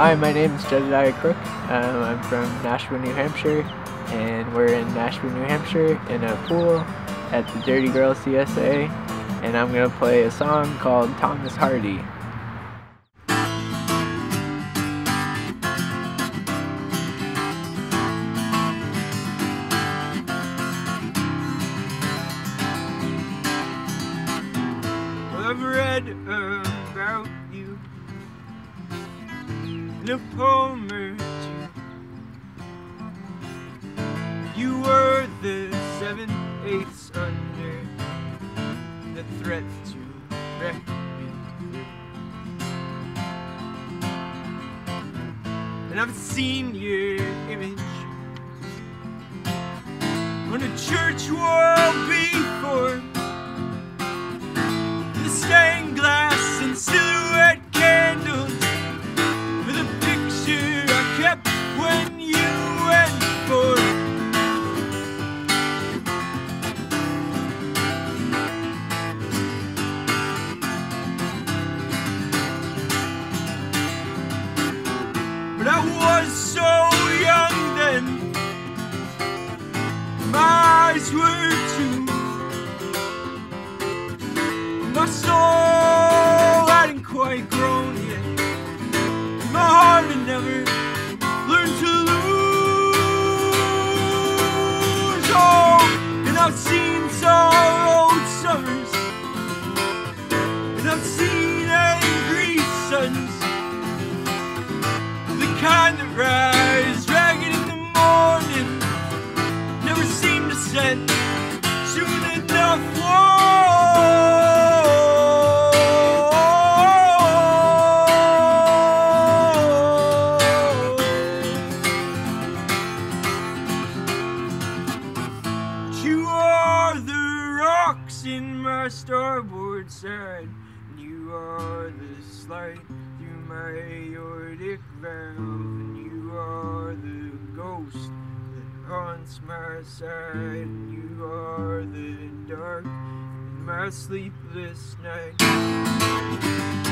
Hi, my name is Jedidiah Crook. I'm from Nashua, New Hampshire, and we're in Nashua, New Hampshire in a pool at the Dirty Girl CSA, and I'm going to play a song called Thomas Hardy. I've read about you in a poem or two. You were the 7/8 under the threat to wreck me. And I've seen your image on a church wall before. Stained glass and silhouette candles for the picture I kept when you went forth. But I was so young then, my eyes were too. My soul hadn't quite grown yet, and my heart had never learned to lose. Oh, and I've seen so old summers, and I've seen angry suns, the kind that rise ragged in the morning, never seem to set soon enough. Whoa. In my starboard side, and you are the slide through my aortic valve, and you are the ghost that haunts my side, and you are the dark in my sleepless night.